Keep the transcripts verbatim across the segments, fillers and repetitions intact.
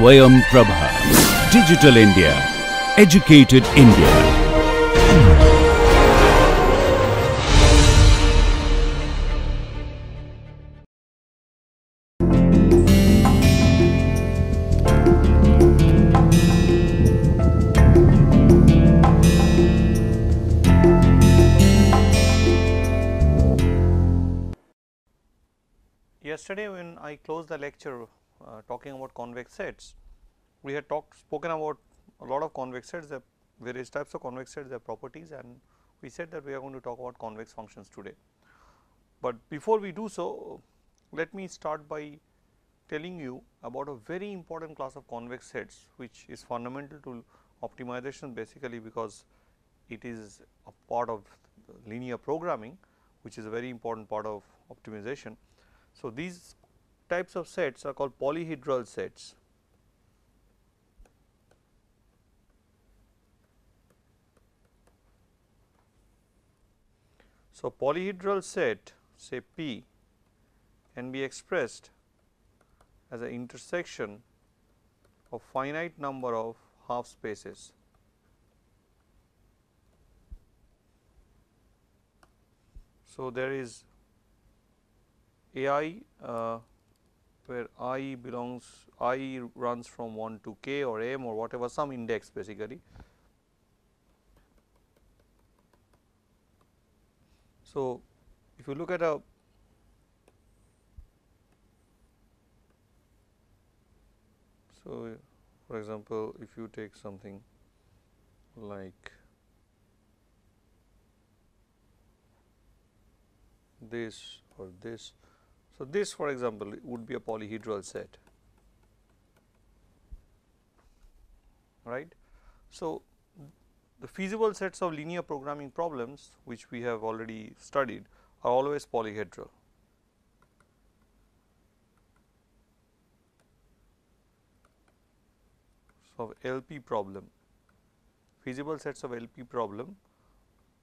Swayam Prabha. Digital India. Educated India. Yesterday when I closed the lecture uh, talking about convex sets, we had talked spoken about a lot of convex sets, the various types of convex sets, their properties, and we said that we are going to talk about convex functions today. But before we do so, let me start by telling you about a very important class of convex sets which is fundamental to optimization, basically because it is a part of linear programming, which is a very important part of optimization. So, these types of sets are called polyhedral sets. So, polyhedral set, say P, can be expressed as an intersection of finite number of half spaces. So, there is A I uh, where I belongs, I runs from one to k or m or whatever, some index basically. So, if you look at a so for example, if you take something like this or this. So, this for example would be a polyhedral set, right. So, the feasible sets of linear programming problems which we have already studied are always polyhedral. So, L P problem, feasible sets of L P problem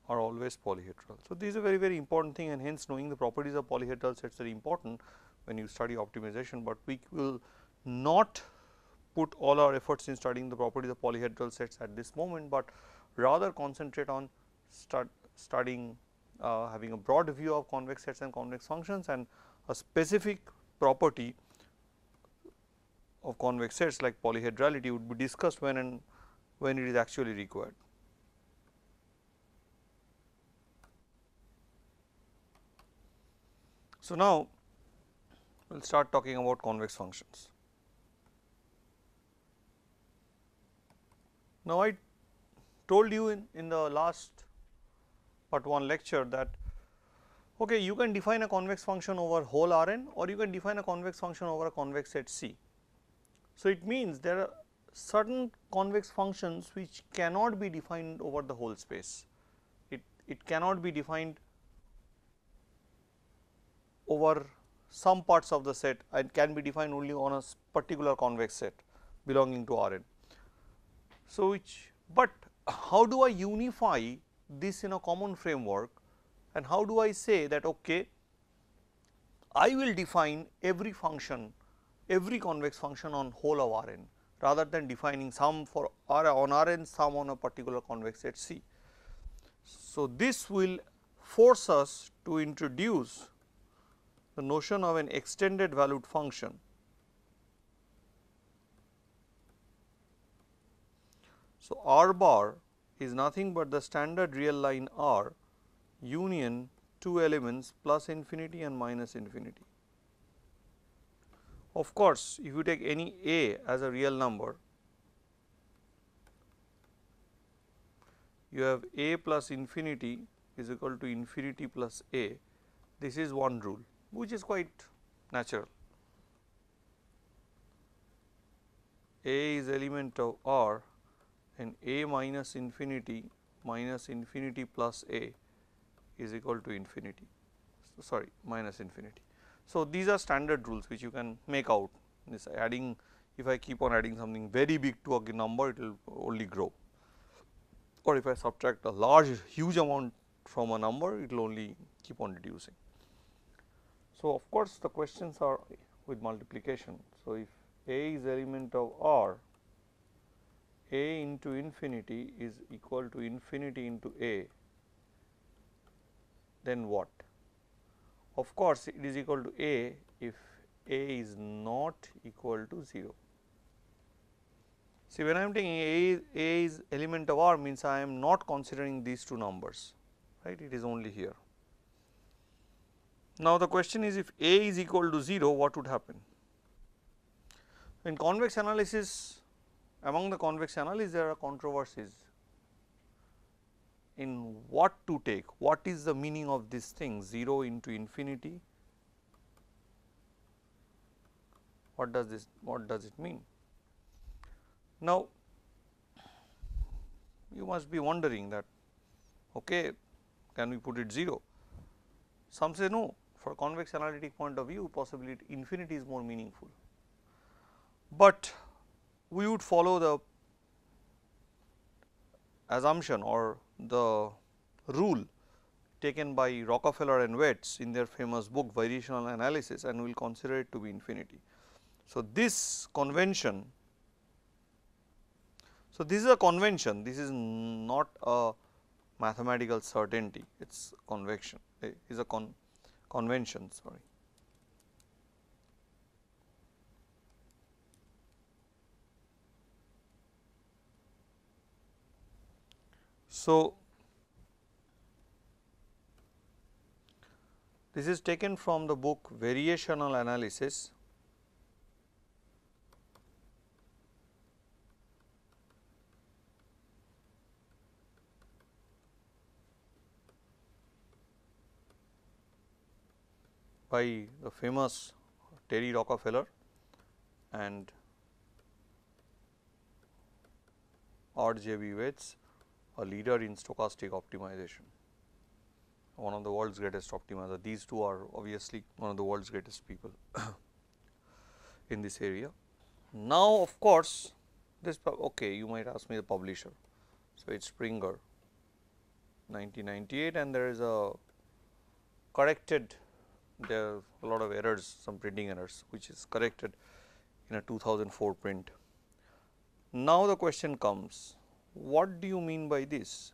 are always polyhedral. So, this is a very very important thing, and hence knowing the properties of polyhedral sets are important when you study optimization, but we will not put all our efforts in studying the properties of polyhedral sets at this moment, but rather concentrate on start studying uh, having a broad view of convex sets and convex functions, and a specific property of convex sets like polyhedrality would be discussed when and when it is actually required. So, now we will start talking about convex functions. Now, I told you in, in the last part one lecture that okay, you can define a convex function over whole R n, or you can define a convex function over a convex set C. So, it means there are certain convex functions which cannot be defined over the whole space, it, it cannot be defined over some parts of the set and can be defined only on a particular convex set belonging to R n. So, which but how do I unify this in a common framework, and how do I say that okay, I will define every function, every convex function on whole of R n rather than defining some for R on R n, some on a particular convex set C. So, this will force us to introduce the notion of an extended valued function. So, R bar is nothing but the standard real line R union two elements plus infinity and minus infinity. Of course, if you take any A as a real number, you have A plus infinity is equal to infinity plus A. This is one rule, which is quite natural. A is element of R, and A minus infinity minus infinity plus A is equal to infinity, so, sorry minus infinity. So, these are standard rules which you can make out. This adding, if I keep on adding something very big to a number, it will only grow, or if I subtract a large huge amount from a number, it will only keep on reducing. So, of course, the questions are with multiplication. So, if A is element of R, A into infinity is equal to infinity into A, then what? Of course, it is equal to A if A is not equal to zero. See, when I am taking A, A is element of R means I am not considering these two numbers, right, it is only here. Now, the question is if A is equal to zero, what would happen? In convex analysis, among the convex analysis there are controversies in what to take, what is the meaning of this thing zero into infinity, what does this, what does it mean? Now, you must be wondering that, okay, can we put it zero? Some say no, for convex analytic point of view possibly infinity is more meaningful, but we would follow the assumption or the rule taken by Rockafellar and Wets in their famous book Variational Analysis, and we will consider it to be infinity. So, this convention, so this is a convention, this is not a mathematical certainty, it is convection, it is a con convention sorry. So, this is taken from the book Variational Analysis, by the famous Terry Rockafellar and R. J. V. Wets, a leader in stochastic optimization, one of the world's greatest optimizer. These two are obviously one of the world's greatest people in this area. Now, of course, this okay, you might ask me the publisher. So, it is Springer nineteen ninety-eight, and there is a corrected, there are a lot of errors, some printing errors, which is corrected in a two thousand four print. Now, the question comes, what do you mean by this?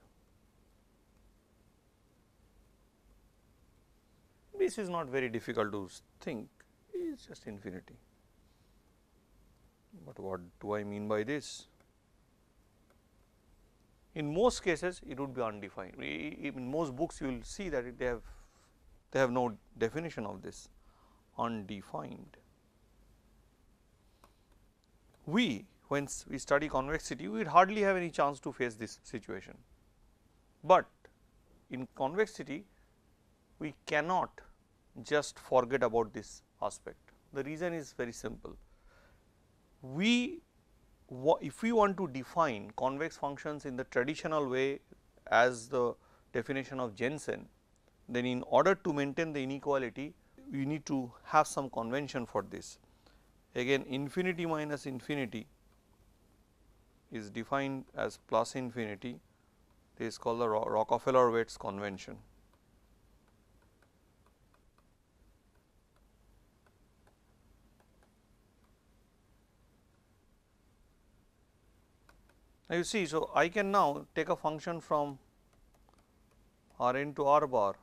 This is not very difficult to think, it is just infinity. But what do I mean by this? In most cases, it would be undefined. In most books, you will see that they have they have no definition of this, undefined. We, when we study convexity, we would hardly have any chance to face this situation, but in convexity, we cannot just forget about this aspect. The reason is very simple. We, if we want to define convex functions in the traditional way as the definition of Jensen, then in order to maintain the inequality, we need to have some convention for this. Again, infinity minus infinity is defined as plus infinity, this is called the Rockefeller-Weitz convention. Now, you see, so I can now take a function from R n to R bar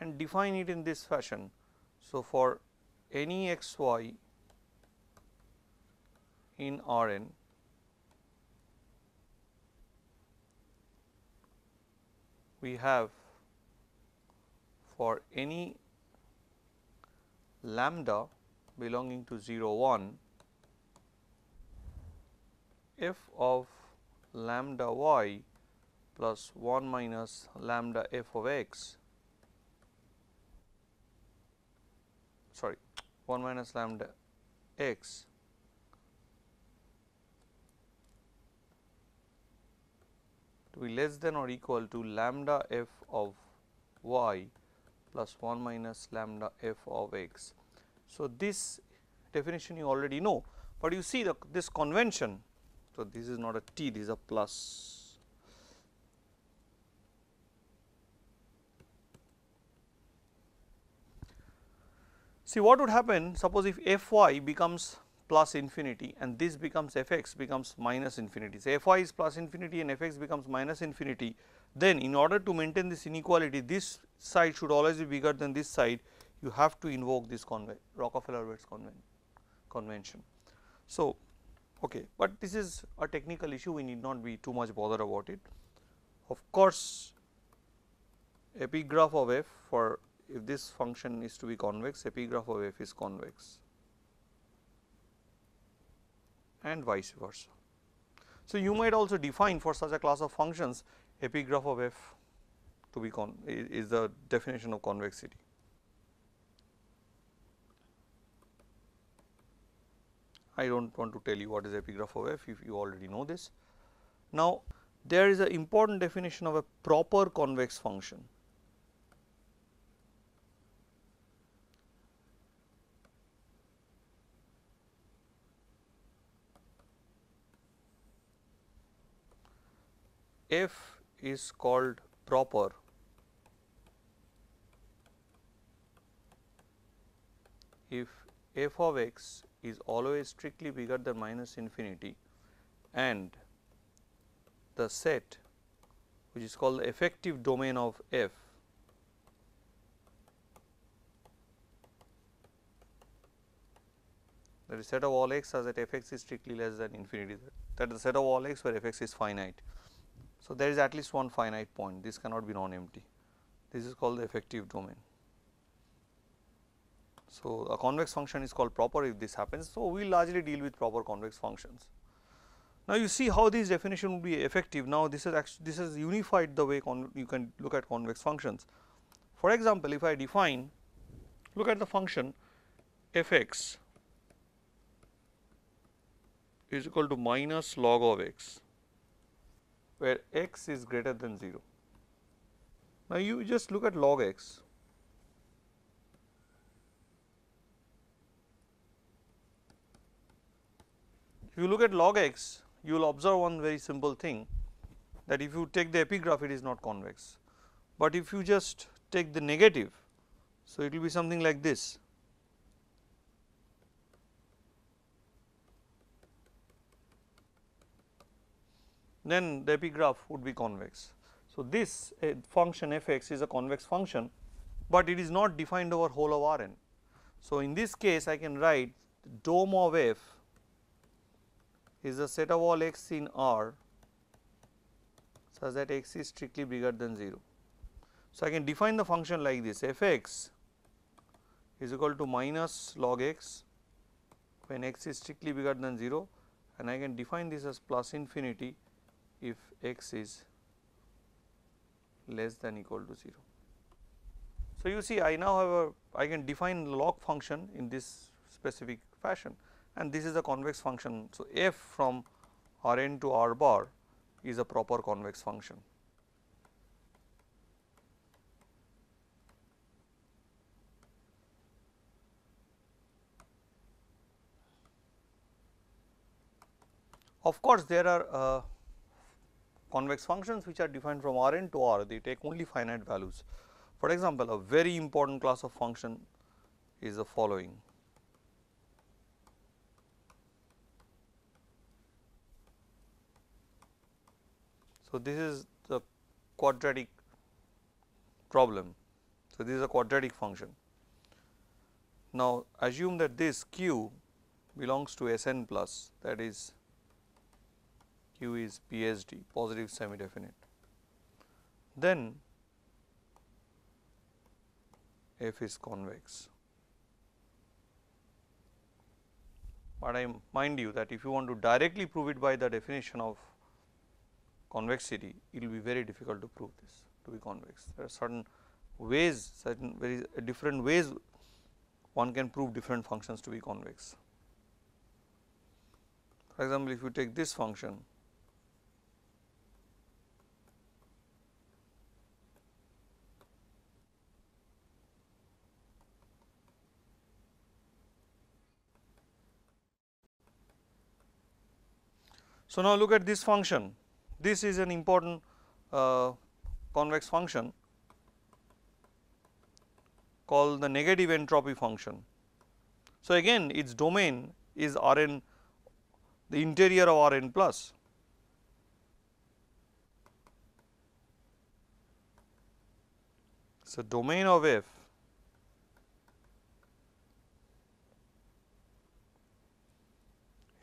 and define it in this fashion. So, for any x y in R n, we have for any lambda belonging to zero one, f of lambda y plus one minus lambda f of x, sorry one minus lambda x to be less than or equal to lambda f of y plus one minus lambda f of x. So, this definition you already know, but you see the this convention. So, this is not a T, this is a plus. See what would happen, suppose if Fy becomes plus infinity and this becomes Fx becomes minus infinity. So, Fy is plus infinity and Fx becomes minus infinity, then in order to maintain this inequality, this side should always be bigger than this side, you have to invoke this Rockefeller-Weitz convention. So, okay, but this is a technical issue, we need not be too much bothered about it. Of course, epigraph of f for if this function is to be convex, epigraph of f is convex and vice versa. So, you might also define for such a class of functions epigraph of f to be con is the definition of convexity. I do not want to tell you what is epigraph of f if you already know this. Now, there is an important definition of a proper convex function. F is called proper if f of x is always strictly bigger than minus infinity and the set which is called the effective domain of f that is set of all x such that f x is strictly less than infinity, that is the set of all x where f x is finite. So, there is at least one finite point, this cannot be non-empty, this is called the effective domain. So, a convex function is called proper if this happens. So, we largely deal with proper convex functions. Now, you see how this definition would be effective. Now, this is actually this is unified the way con you can look at convex functions. For example, if I define, look at the function f x is equal to minus log of x, where x is greater than zero. Now, you just look at log x. If you look at log x, you will observe one very simple thing, that if you take the epigraph, it is not convex, but if you just take the negative, so it will be something like this. Then the epigraph would be convex. So, this uh, function f x is a convex function, but it is not defined over whole of R n. So, in this case I can write dome of f is the set of all x in R such that x is strictly bigger than zero. So, I can define the function like this, f x is equal to minus log x when x is strictly bigger than zero, and I can define this as plus infinity if x is less than equal to zero. So, you see I now have a, I can define log function in this specific fashion, and this is a convex function. So, f from R n to R bar is a proper convex function. Of course, there are uh, convex functions which are defined from R n to R, they take only finite values. For example, a very important class of function is the following. So, this is the quadratic problem. So, this is a quadratic function. Now, assume that this q belongs to S n plus, that is q is P S D, positive semi-definite, then f is convex. But I mind you that if you want to directly prove it by the definition of convexity, it will be very difficult to prove this to be convex. There are certain ways, certain very different ways one can prove different functions to be convex. For example, if you take this function, so, now look at this function, this is an important uh, convex function called the negative entropy function. So, again its domain is R n, the interior of R n plus. So, domain of f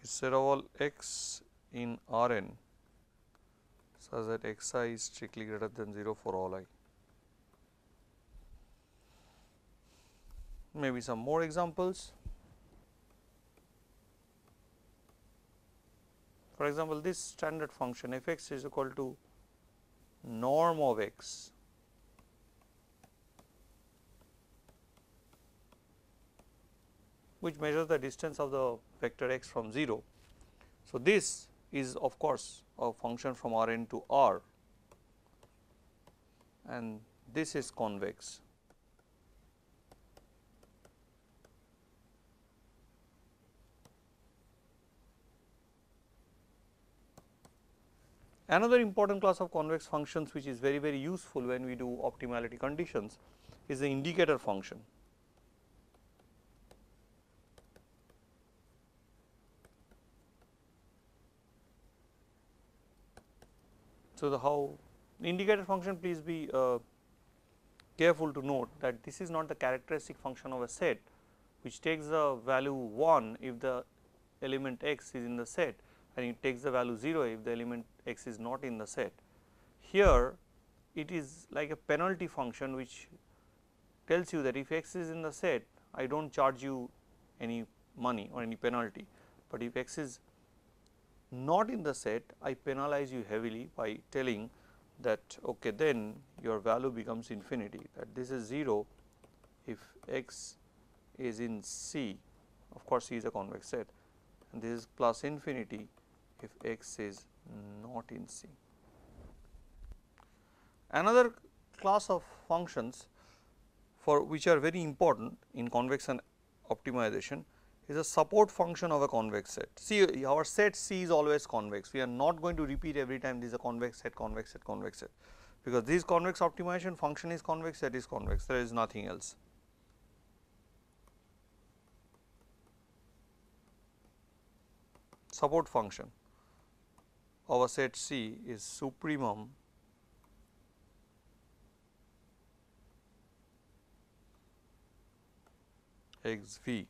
is set of all x in R n such that x I is strictly greater than zero for all I. Maybe some more examples. For example, this standard function f x is equal to norm of x. Which measures the distance of the vector x from zero. So, this is of course a function from R n to R, and this is convex. Another important class of convex functions which is very very useful when we do optimality conditions is the indicator function. So, the how the indicator function, please be uh, careful to note that this is not the characteristic function of a set which takes the value one if the element x is in the set, and it takes the value zero if the element x is not in the set. Here it is like a penalty function which tells you that if x is in the set, I do not charge you any money or any penalty, but if x is not in the set, I penalize you heavily by telling that okay, then your value becomes infinity, that this is zero if x is in C, of course C is a convex set, and this is plus infinity if x is not in C. Another class of functions for which are very important in convex and optimization is a support function of a convex set. See, our set C is always convex. We are not going to repeat every time this is a convex set, convex set, convex set, because this convex optimization function is convex, set is convex, there is nothing else. Support function of a set C is supremum x v.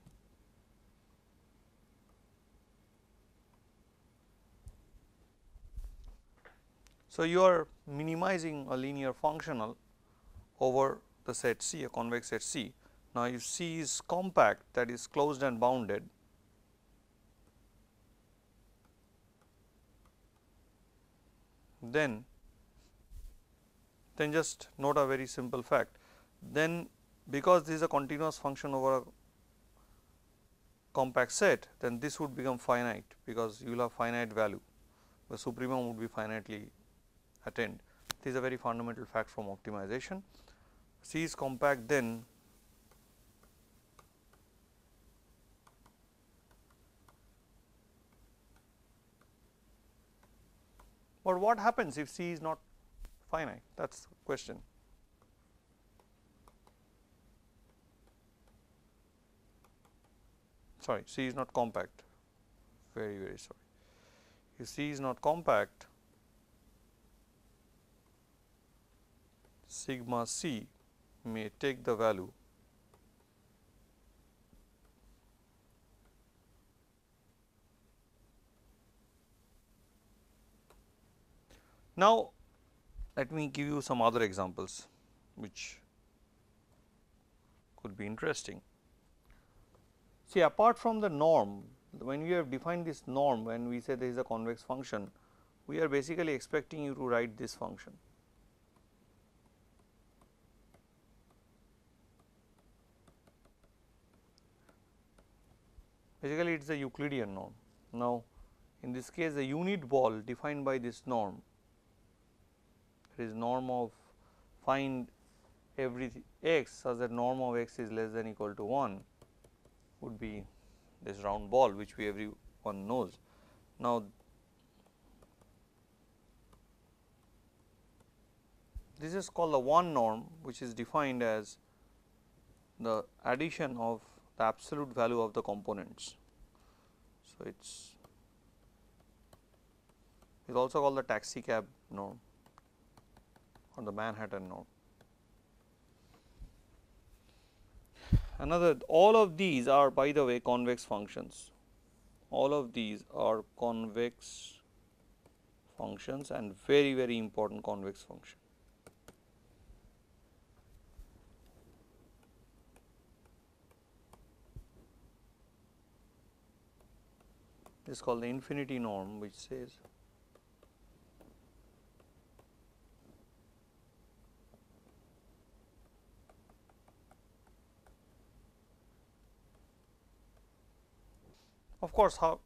So, you are minimizing a linear functional over the set C, a convex set C. Now, if C is compact, that is closed and bounded, then then just note a very simple fact. Then because this is a continuous function over a compact set, then this would become finite because you will have finite value, the supremum would be finitely attained. This is a very fundamental fact from optimization. C is compact, then but what happens if C is not finite? That is the question. Sorry, C is not compact, very very sorry. If C is not compact, sigma C may take the value . Now let me give you some other examples which could be interesting. See, apart from the norm, when we have defined this norm, when we say there is a convex function, we are basically expecting you to write this function. Basically, it is a Euclidean norm. Now, in this case, the unit ball defined by this norm, it is norm of find every x such that norm of x is less than equal to one, would be this round ball which we everyone knows. Now, this is called the one norm, which is defined as the addition of the absolute value of the components. So, it is is also called the taxi cab node or the Manhattan node. Another, all of these are, by the way, convex functions, all of these are convex functions and very very important convex function. This is called the infinity norm, which says of course, how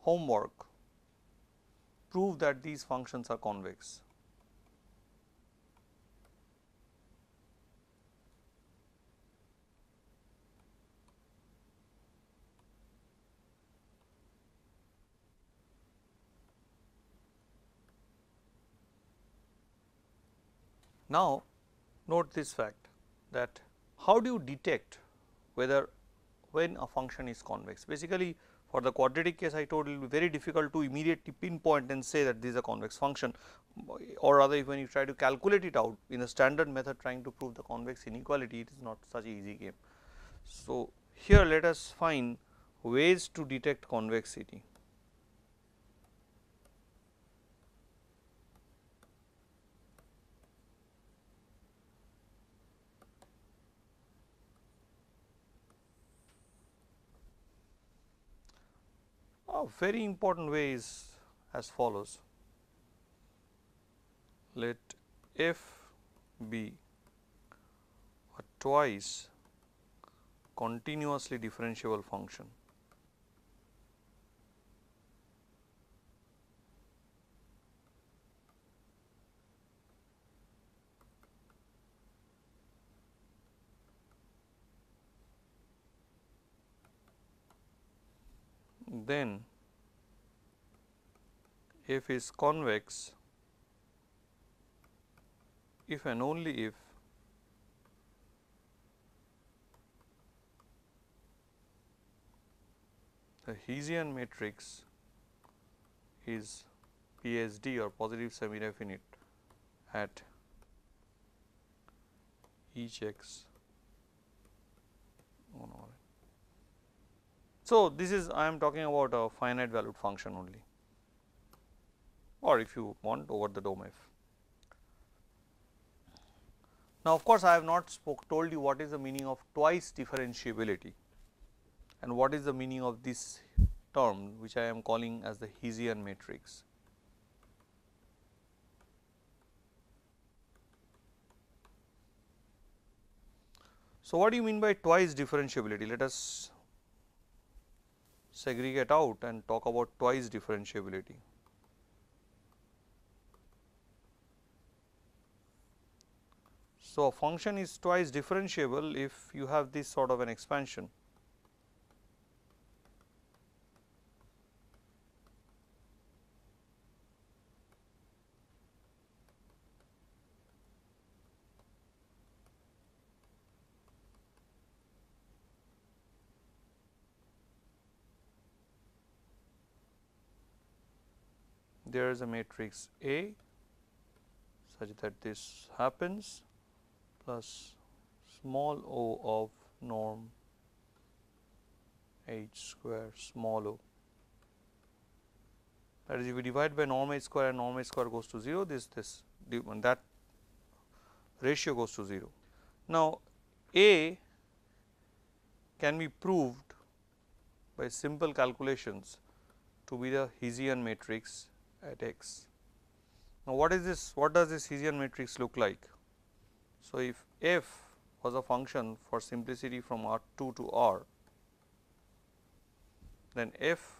homework, prove that these functions are convex. Now, note this fact that how do you detect whether when a function is convex. Basically, for the quadratic case I told you, it will be very difficult to immediately pinpoint and say that this is a convex function, or rather if when you try to calculate it out in a standard method trying to prove the convex inequality, it is not such an easy game. So, here let us find ways to detect convexity. A very important way is as follows: let f be a twice continuously differentiable function. Then f is convex if and only if the Hessian matrix is P S D or positive semi-definite at each x. So, this is, I am talking about a finite valued function only, or if you want over the dome f. Now, of course, I have not spoke told you what is the meaning of twice differentiability and what is the meaning of this term which I am calling as the Hessian matrix. So, what do you mean by twice differentiability? Let us segregate out and talk about twice differentiability. So, a function is twice differentiable if you have this sort of an expansion. There is a matrix A such that this happens, plus small o of norm h square small o. That is, if we divide by norm h square and norm h square goes to zero, this this that ratio goes to zero. Now, A can be proved by simple calculations to be the Hessian matrix at x. Now, what is this? What does this Hessian matrix look like? So, if f was a function for simplicity from R two to R, then f,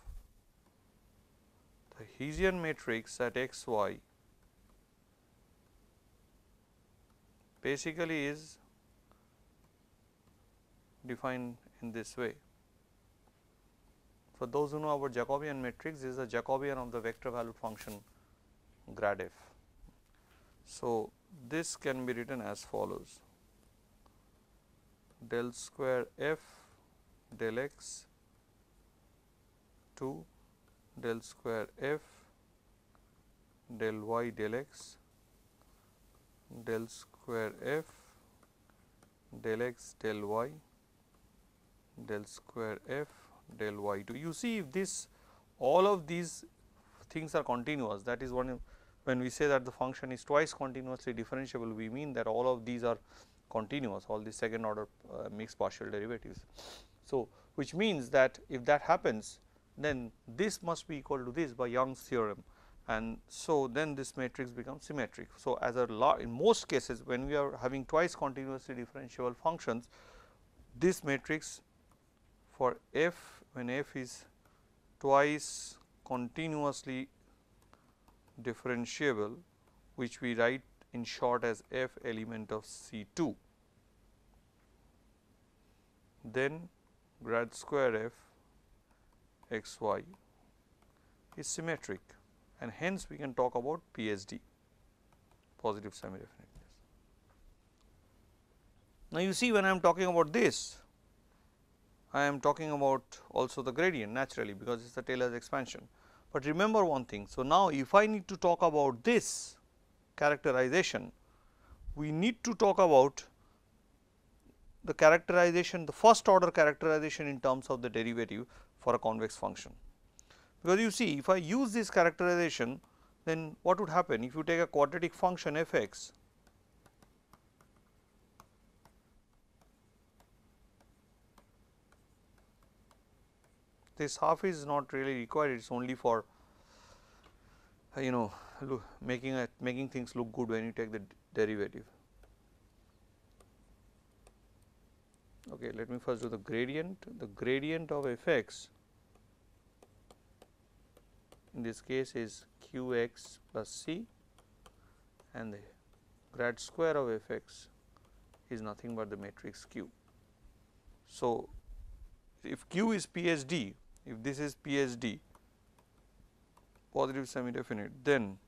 the Hessian matrix at x, y basically is defined in this way. For those who know about Jacobian matrix, this is the Jacobian of the vector valued function grad f. So, this can be written as follows: del square f del x to del square f del y del x del square f del x del y del square f del y two. You see, if this all of these things are continuous, that is one, when we say that the function is twice continuously differentiable, we mean that all of these are continuous, all the second order uh, mixed partial derivatives. So, which means that if that happens, then this must be equal to this by Young's theorem, and so then this matrix becomes symmetric. So, as a law, in most cases when we are having twice continuously differentiable functions, this matrix for f, when f is twice continuously differentiable, which we write in short as f element of C two, then grad square f x y is symmetric, and hence we can talk about P S D, positive semi-definiteness. Now, you see, when I am talking about this, I am talking about also the gradient naturally, because it is the Taylor's expansion. But remember one thing, so now if I need to talk about this characterization, we need to talk about the characterization, the first order characterization in terms of the derivative for a convex function. Because you see, if I use this characterization, then what would happen if you take a quadratic function f x . This half is not really required, it is only for you know look, making a, making things look good when you take the derivative. Okay, let me first do the gradient. The gradient of f x in this case is q x plus c, and the grad square of f x is nothing but the matrix Q. So, if Q is P S D, if this is P S D, positive semi definite, then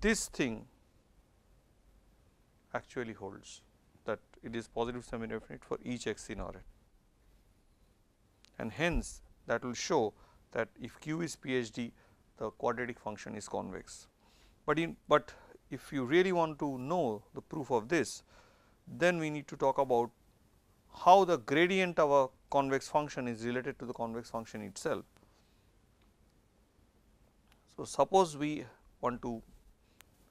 this thing actually holds, that it is positive semi definite for each x in R n, and hence that will show that if Q is P S D, the quadratic function is convex. But in but if you really want to know the proof of this, then we need to talk about how the gradient of a convex function is related to the convex function itself. So, suppose we want to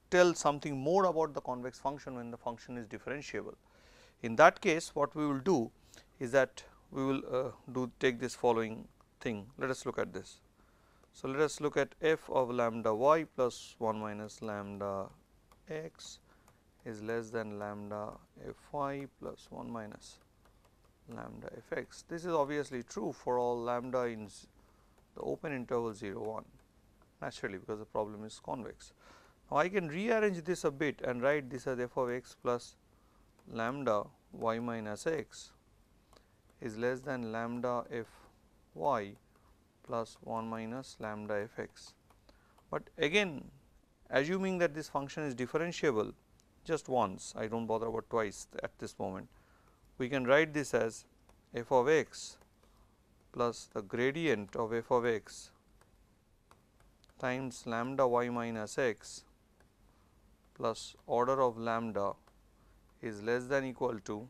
tell something more about the convex function when the function is differentiable. In that case, what we will do is that we will uh, do take this following thing. Let us look at this. So, let us look at f of lambda y plus one minus lambda x is less than lambda f y plus one minus lambda f x. This is obviously true for all lambda in the open interval zero one, naturally, because the problem is convex. Now, I can rearrange this a bit and write this as f of x plus lambda y minus x is less than lambda f y plus one minus lambda f x. But again, assuming that this function is differentiable just once, I do not bother about twice at this moment, we can write this as f of x plus the gradient of f of x times lambda y minus x plus order of lambda is less than equal to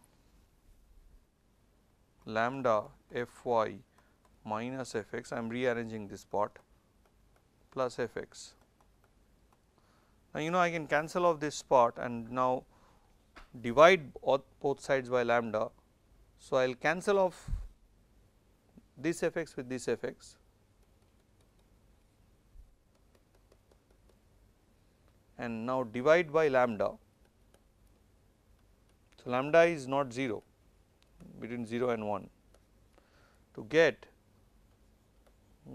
lambda f y minus f x, I am rearranging this part, plus f x. Now, you know, I can cancel off this part and now divide both sides by lambda. So, I will cancel off this f x with this f x, and now divide by lambda. So, lambda is not zero, between zero and one, to get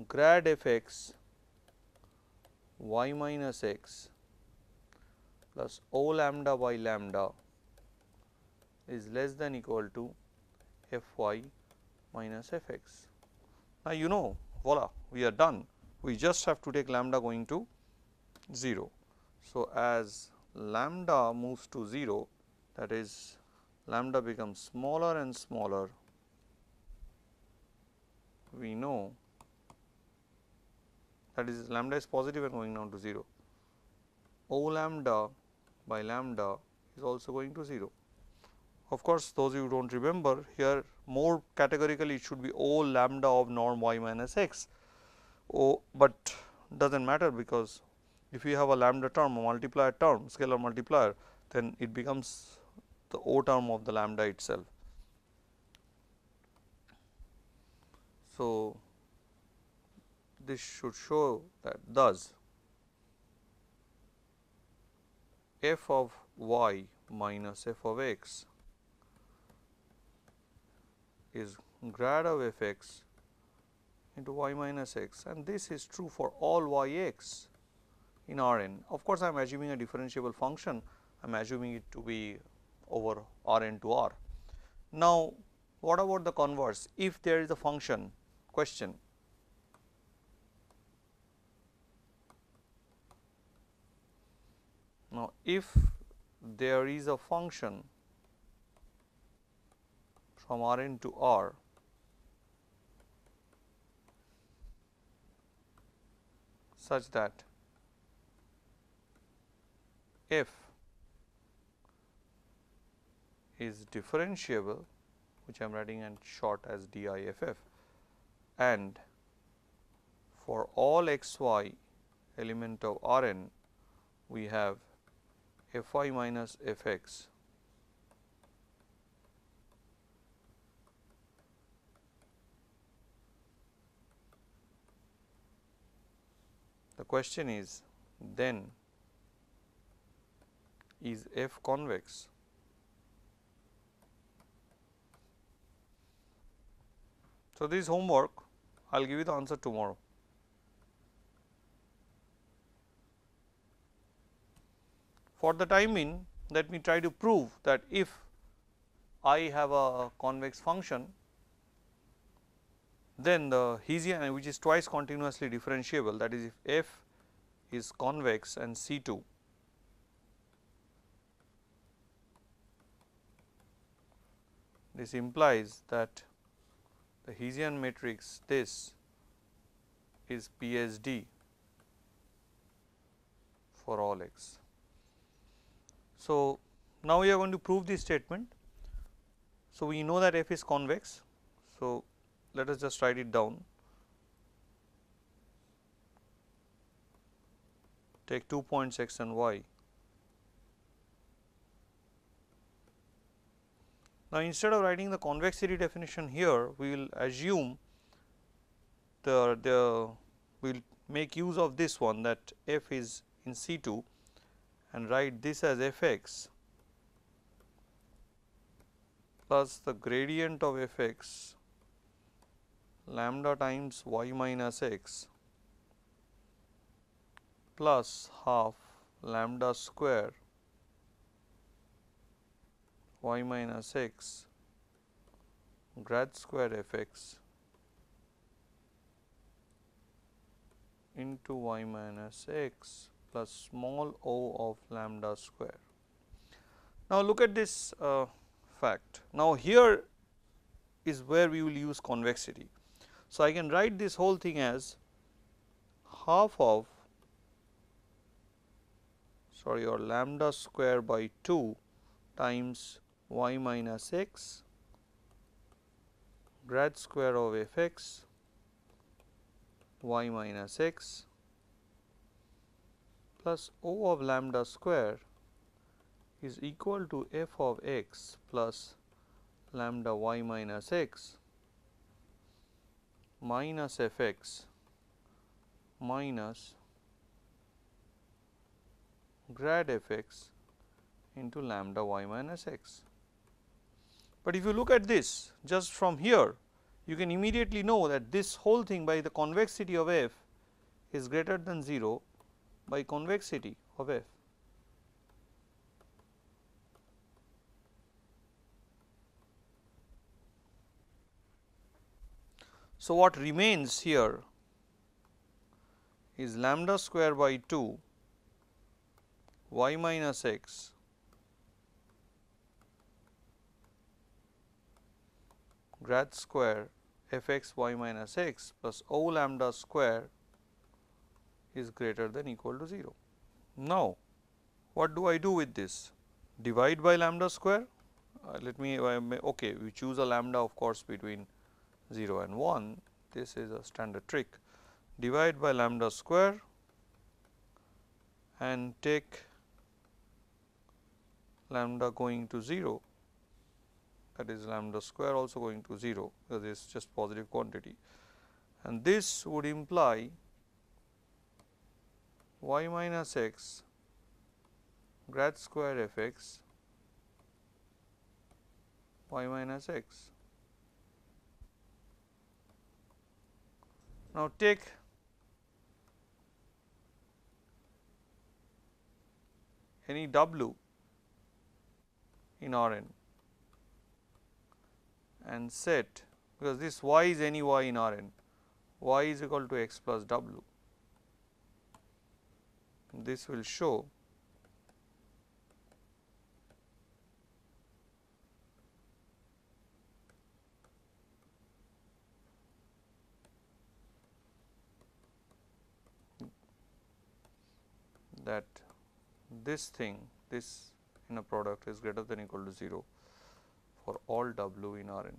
grad f x y minus x plus O lambda by lambda is less than equal to f y minus f x. Now, you know, voila, we are done, we just have to take lambda going to zero. So, as lambda moves to zero, that is lambda becomes smaller and smaller, we know that is lambda is positive and going down to zero. O lambda by lambda is also going to zero. Of course, those you do not remember, here more categorically it should be O lambda of norm y minus x, O, but does not matter, because if you have a lambda term, a multiplier term, scalar multiplier, then it becomes the O term of the lambda itself. So, this should show that thus f of y minus f of x is grad of f x into y minus x, and this is true for all y x in R n. Of course, I am assuming a differentiable function, I am assuming it to be over R n to R. Now, what about the converse? If there is a function question Now, if there is a function from R n to R such that f is differentiable, which I am writing in short as D I F F, and for all x y element of R n we have f y minus f x . The question is, then is f convex? So, this homework, I will give you the answer tomorrow. For the time being, let me try to prove that if I have a convex function, then the Hessian, which is twice continuously differentiable, that is if f is convex and C two, this implies that the Hessian matrix, this is P S D for all x. So, now we are going to prove this statement. So, we know that f is convex. So, let us just write it down. Take two points x and y. Now, instead of writing the convexity definition here, we will assume the, the we will make use of this one, that f is in C two, and write this as f x plus the gradient of f x lambda times y minus x plus half lambda square y minus x grad square f x into y minus x plus small o of lambda square. Now, look at this uh, fact. Now, here is where we will use convexity. So, I can write this whole thing as half of sorry or lambda square by two times y minus x grad square of f x y minus x plus O of lambda square is equal to f of x plus lambda y minus x minus f x minus grad f x into lambda y minus x. But if you look at this just from here, you can immediately know that this whole thing by the convexity of f is greater than zero by convexity of f. So, what remains here is lambda square by two y minus x grad square f x y minus x plus O lambda square is greater than equal to zero. Now, what do I do with this? Divide by lambda square. Uh, let me uh, okay, we choose a lambda of course between zero and one. This is a standard trick. Divide by lambda square and take lambda going to zero, that is lambda square also going to zero, because it is just positive quantity, and this would imply y minus x grad square f x y minus x. Now, take any w in R n and set, because this y is any y in R n, y is equal to x plus w. This will show that this thing, this inner product is greater than or equal to zero for all w in R n.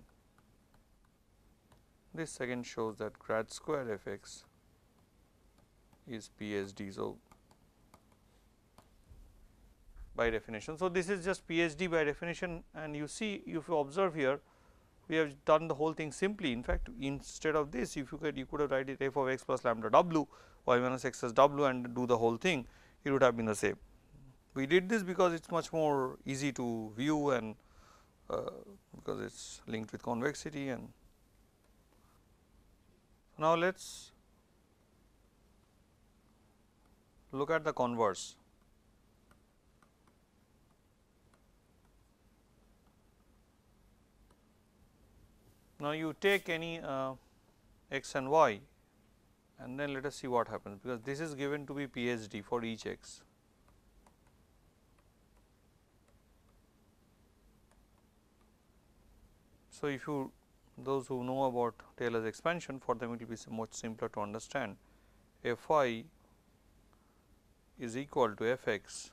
This again shows that grad square f x is P H D. So, by definition. So, this is just P H D by definition, and you see, if you observe here, we have done the whole thing simply. In fact, instead of this, if you could you could have write it f of x plus lambda w, y minus x plus w, and do the whole thing, it would have been the same. We did this because it is much more easy to view, and uh, because it is linked with convexity. And now, let us look at the converse. Now, you take any uh, x and y, and then let us see what happens, because this is given to be P H D for each x. So, if you, those who know about Taylor's expansion, for them it will be much simpler to understand. F I is equal to f x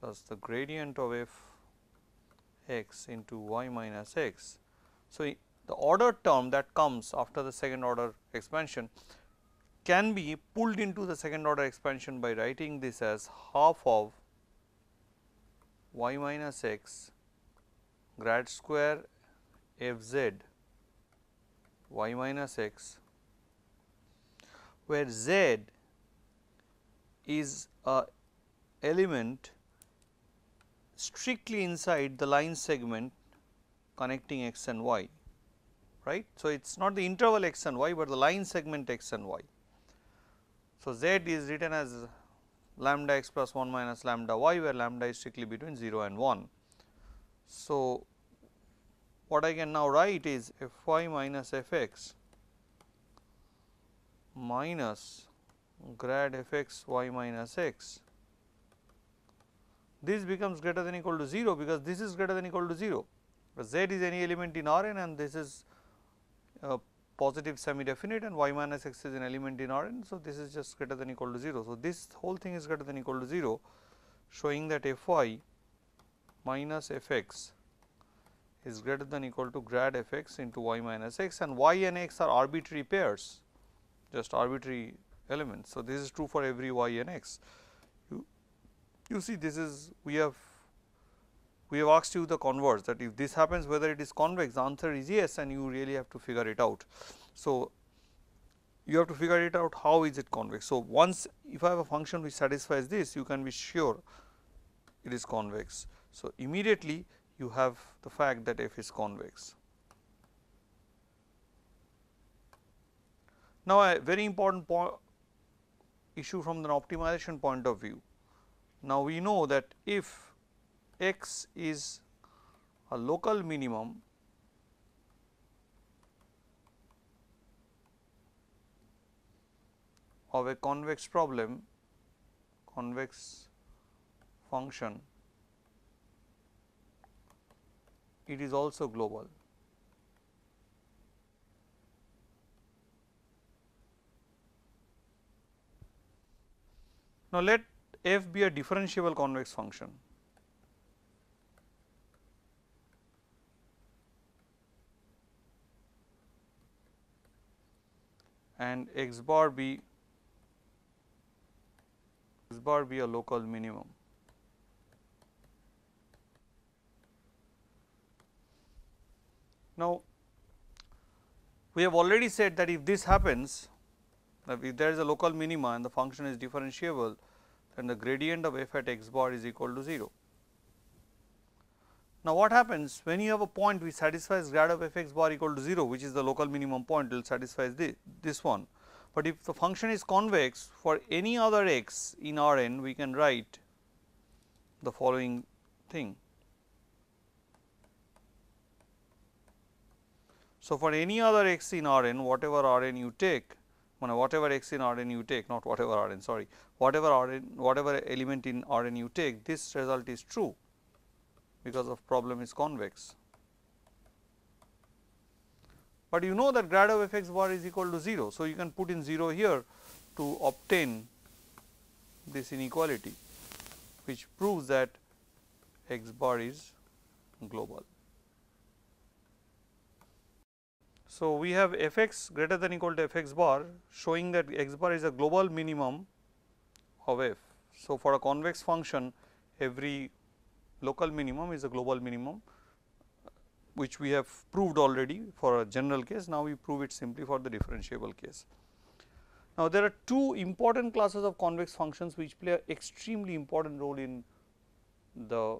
plus the gradient of f x into y minus x. So, the order term that comes after the second order expansion can be pulled into the second order expansion by writing this as half of y minus x grad square f z y minus x, where z is a element strictly inside the line segment connecting x and y, right. So, it is not the interval x and y, but the line segment x and y. So, z is written as lambda x plus one minus lambda y, where lambda is strictly between zero and one. So, what I can now write is f y minus f x minus grad f x y minus x. This becomes greater than or equal to zero, because this is greater than or equal to zero, because z is any element in R n, and this is a positive semi definite, and y minus x is an element in R n. So, this is just greater than or equal to zero. So, this whole thing is greater than or equal to zero, showing that f y minus f x is greater than or equal to grad f x into y minus x, and y and x are arbitrary pairs, just arbitrary elements. So, this is true for every y and x. You see, this is, we have we have asked you the converse, that if this happens, whether it is convex, the answer is yes, and you really have to figure it out. So, you have to figure it out, how is it convex. So, once if I have a function which satisfies this, you can be sure it is convex. So, immediately you have the fact that f is convex. Now, a very important point issue from the optimization point of view. Now, we know that if x is a local minimum of a convex problem, convex function, it is also global. Now, let f be a differentiable convex function. And x bar be x bar be a local minimum. Now, we have already said that if this happens, if there is a local minima and the function is differentiable, then the gradient of f at x bar is equal to zero. Now, what happens when you have a point which satisfies grad of f x bar equal to zero, which is the local minimum point, it will satisfy this, this one. But if the function is convex for any other x in R n, we can write the following thing. So, for any other x in R n, whatever R n you take, whatever x in R n you take, not whatever R n, sorry, whatever R n, whatever element in R n you take, this result is true, because of problem is convex. But you know that grad of f x bar is equal to zero. So, you can put in zero here to obtain this inequality, which proves that x bar is global. So, we have f x greater than equal to f x bar showing that x bar is a global minimum of f. So, for a convex function, every local minimum is a global minimum, which we have proved already for a general case. Now, we prove it simply for the differentiable case. Now, there are two important classes of convex functions which play an extremely important role in the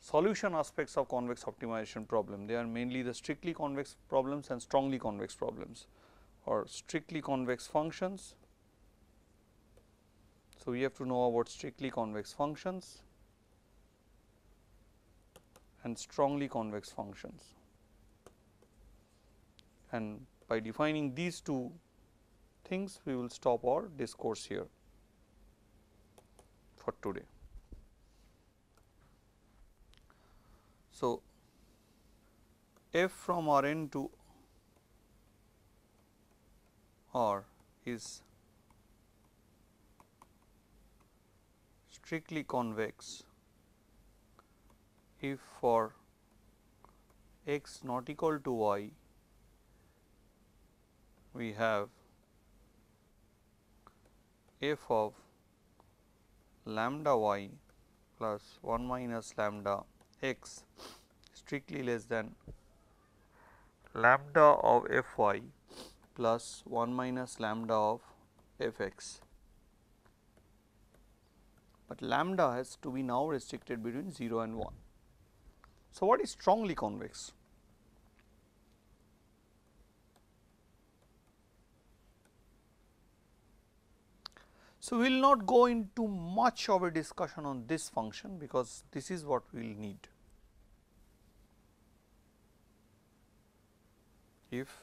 solution aspects of convex optimization problem. They are mainly the strictly convex problems and strongly convex problems, or strictly convex functions. So, we have to know about strictly convex functions and strongly convex functions, and by defining these two things we will stop our discourse here for today. So, f from R n to R is strictly convex if for x not equal to y we have f of lambda y plus one minus lambda x strictly less than lambda of f y plus one minus lambda of f x. But lambda has to be now restricted between zero and one. So, what is strongly convex? So, we will not go into much of a discussion on this function, because this is what we will need if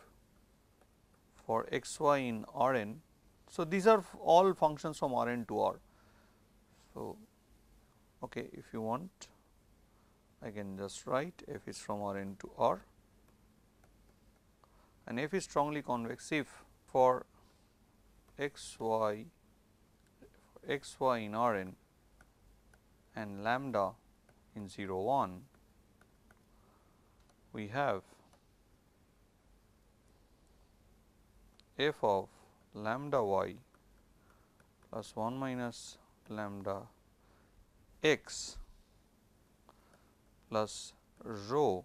for x y in R n. So, these are all functions from R n to R. So, okay, if you want, I can just write f is from R n to R, and f is strongly convex if for x y x y in R n and lambda in zero one we have f of lambda y plus one minus lambda x plus rho.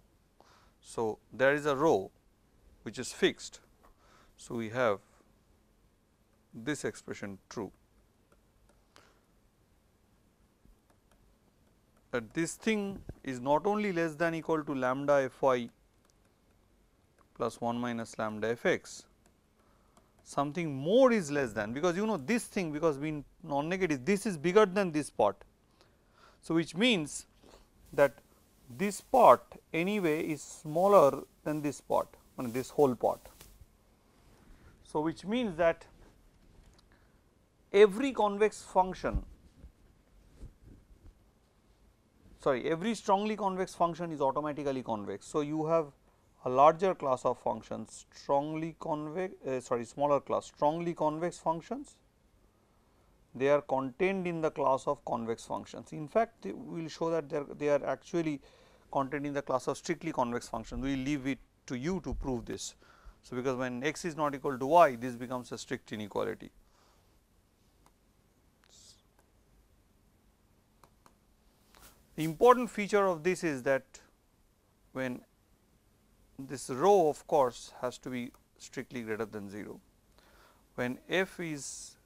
So, there is a rho which is fixed. So, we have this expression true, that this thing is not only less than equal to lambda f y plus one minus lambda f x, something more is less than, because you know this thing, because being non negative, this is bigger than this part. So, which means that this part anyway is smaller than this part, and this whole part. So, which means that every convex function, sorry, every strongly convex function is automatically convex. So, you have a larger class of functions, strongly convex, uh, sorry, smaller class, strongly convex functions, they are contained in the class of convex functions. In fact, we will show that they are, they are actually contained in the class of strictly convex functions. We will leave it to you to prove this. So, because when x is not equal to y, this becomes a strict inequality. The important feature of this is that when this rho of course has to be strictly greater than zero. When f is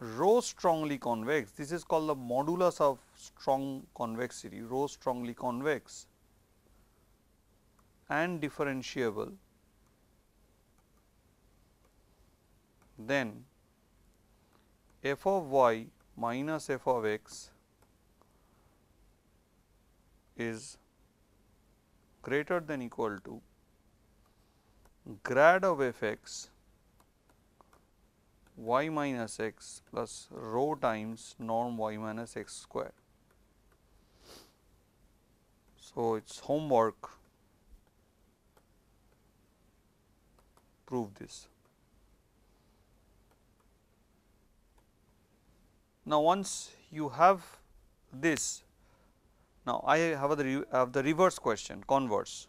rho strongly convex, this is called the modulus of strong convexity, rho strongly convex and differentiable, then f of y minus f of x is greater than equal to grad of f x y minus x plus rho times norm y minus x square. So, it is homework, prove this. Now, once you have this, now I have the, have the reverse question, converse.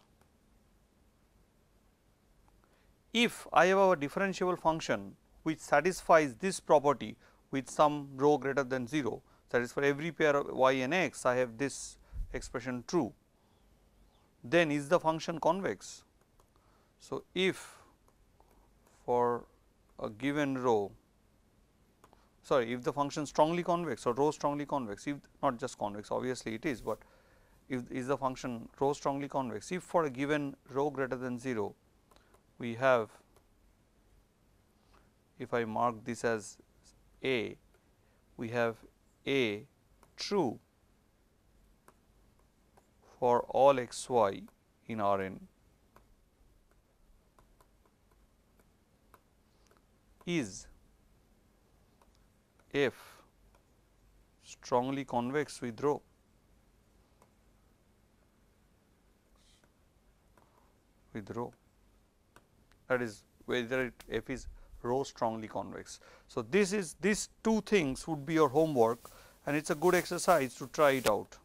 If I have a differentiable function which satisfies this property with some rho greater than zero, that is for every pair of y and x I have this expression true, then is the function convex? So, if for a given rho, sorry if the function strongly convex or rho strongly convex, if not just convex obviously it is, but if is the function rho strongly convex, if for a given rho greater than zero we have, if I mark this as A, we have A true for all x y in R n, is f strongly convex with rho. With rho, that is whether it f is rho strongly convex. So, this is these two things would be your homework and it is a good exercise to try it out.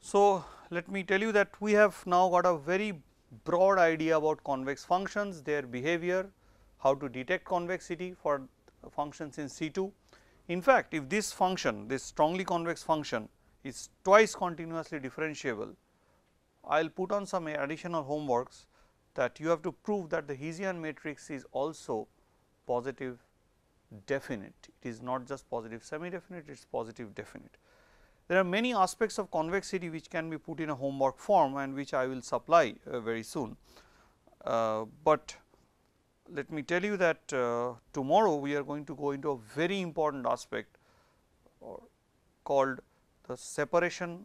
So, let me tell you that we have now got a very broad idea about convex functions, their behavior, how to detect convexity for functions in C two. In fact, if this function, this strongly convex function is twice continuously differentiable, I will put on some additional homeworks that you have to prove that the Hessian matrix is also positive definite. It is not just positive semi definite, it is positive definite. There are many aspects of convexity which can be put in a homework form and which I will supply uh, very soon. Uh, but let me tell you that uh, tomorrow we are going to go into a very important aspect or called the separation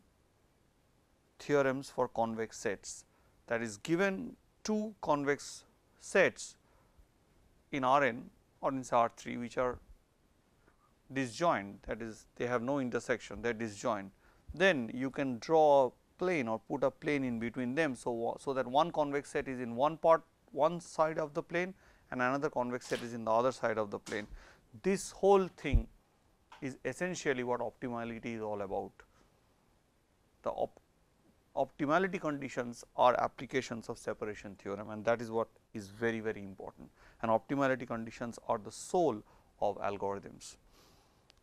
theorems for convex sets, that is given two convex sets in R n or in R three which are disjoint, that is they have no intersection, they are disjoint, then you can draw a plane or put a plane in between them. So, so that one convex set is in one part one side of the plane and another convex set is in the other side of the plane. This whole thing is essentially what optimality is all about. The op optimality conditions are applications of separation theorem, and that is what is very very important, and optimality conditions are the soul of algorithms.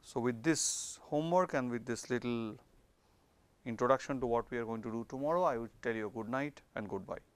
So, with this homework and with this little introduction to what we are going to do tomorrow, I would tell you good night and goodbye.